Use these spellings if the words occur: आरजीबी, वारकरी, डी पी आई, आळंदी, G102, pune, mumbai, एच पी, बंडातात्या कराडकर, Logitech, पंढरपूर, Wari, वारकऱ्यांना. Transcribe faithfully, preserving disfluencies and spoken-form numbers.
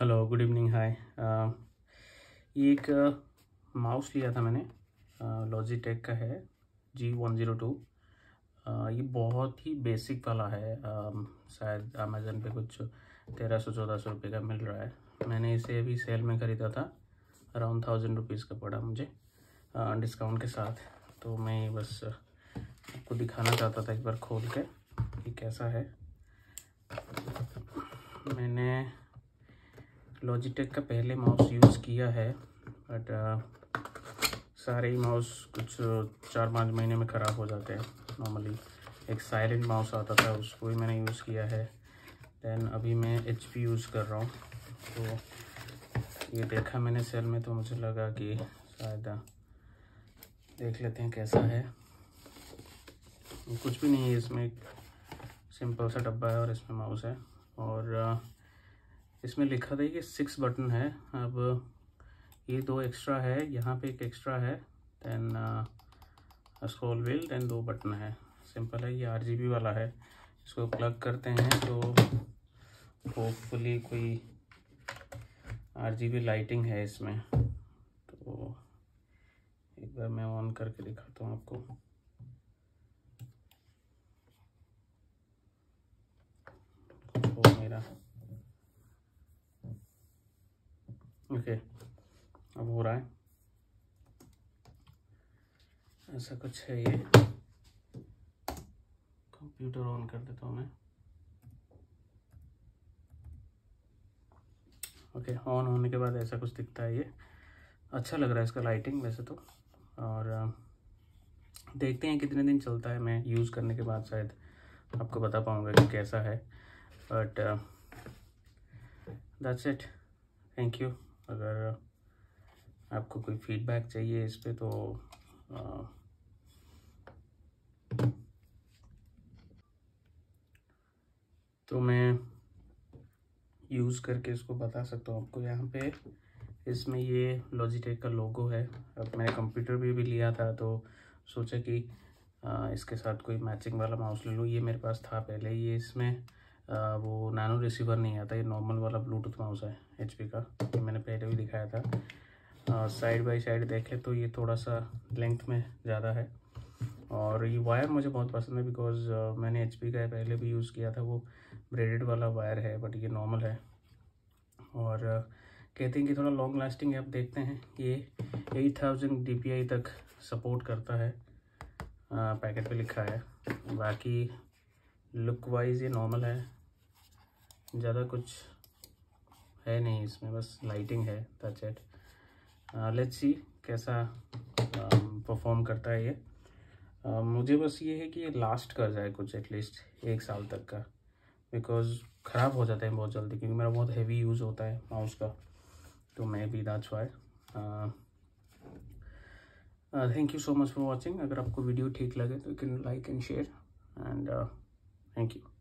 Hello good evening हाय। ये एक mouse लिया था मैंने, लॉजिटेक का है जी वन ज़ीरो टू। ये बहुत ही बेसिक वाला है, शायद अमेज़न पे कुछ तेरह सौ चौदह सौ रुपये का मिल रहा है। मैंने इसे अभी सेल में ख़रीदा था, अराउंड थाउजेंड रुपीज़ का पड़ा मुझे डिस्काउंट के साथ। तो मैं बस आपको दिखाना चाहता था एक बार खोल के कि कैसा है। मैंने लॉजिटेक का पहले माउस यूज़ किया है, बट सारे ही माउस कुछ चार पाँच महीने में ख़राब हो जाते हैं। नॉर्मली एक साइलेंट माउस आता था, उसको ही मैंने यूज़ किया है। दैन अभी मैं एच पी यूज़ कर रहा हूँ। तो ये देखा मैंने सेल में, तो मुझे लगा कि शायद देख लेते हैं कैसा है। कुछ भी नहीं है इसमें, एक सिंपल सा डब्बा है और इसमें माउस है। और इसमें लिखा था कि सिक्स बटन है। अब ये दो एक्स्ट्रा है, यहाँ पे एक एक्स्ट्रा है, दैन स्क्रॉल व्हील, दैन दो बटन है। सिंपल है, ये आरजीबी वाला है। इसको प्लग करते हैं तो होपफुली कोई आरजीबी लाइटिंग है इसमें। तो एक बार मैं ऑन करके दिखाता हूँ आपको। तो मेरा ओके okay, अब हो रहा है ऐसा कुछ है। ये कंप्यूटर ऑन कर देता हूँ मैं। ओके okay, ऑन होने के बाद ऐसा कुछ दिखता है। ये अच्छा लग रहा है इसका लाइटिंग वैसे तो। और देखते हैं कितने दिन चलता है। मैं यूज़ करने के बाद शायद आपको बता पाऊँगा कि कैसा है। But that's it, thank you. अगर आपको कोई फीडबैक चाहिए इस पर तो आ, तो मैं यूज़ करके इसको बता सकता हूँ आपको। यहाँ पे इसमें ये लॉजिटेक का लोगो है। अब मैंने कंप्यूटर भी, भी लिया था तो सोचा कि आ, इसके साथ कोई मैचिंग वाला माउस ले लूँ। ये मेरे पास था पहले। ये इसमें आ, वो नैनो रिसीवर नहीं आता, ये नॉर्मल वाला ब्लूटूथ माउस है एच पी का। ये मैंने पहले भी दिखाया था। साइड बाय साइड देखें तो ये थोड़ा सा लेंथ में ज़्यादा है। और ये वायर मुझे बहुत पसंद है, बिकॉज़ मैंने एच पी का पहले भी यूज़ किया था। वो ब्रेडेड वाला वायर है, बट ये नॉर्मल है। और आ, कहते हैं कि थोड़ा लॉन्ग लास्टिंग है। आप देखते हैं ये eight thousand डी पी आई तक सपोर्ट करता है, आ, पैकेट पर लिखा है। बाकी लुक वाइज ये नॉर्मल है, ज़्यादा कुछ है नहीं इसमें, बस लाइटिंग है, दैट्स इट। लेट्स सी कैसा परफॉर्म करता है ये। uh, मुझे बस ये है कि ये लास्ट कर जाए कुछ, एटलीस्ट एक साल तक का, बिकॉज ख़राब हो जाता है बहुत जल्दी, क्योंकि मेरा बहुत हैवी यूज़ होता है माउस का। तो मैं भी that's why. Thank you so much for watching. अगर आपको वीडियो ठीक लगे तो you can like and share and thank you.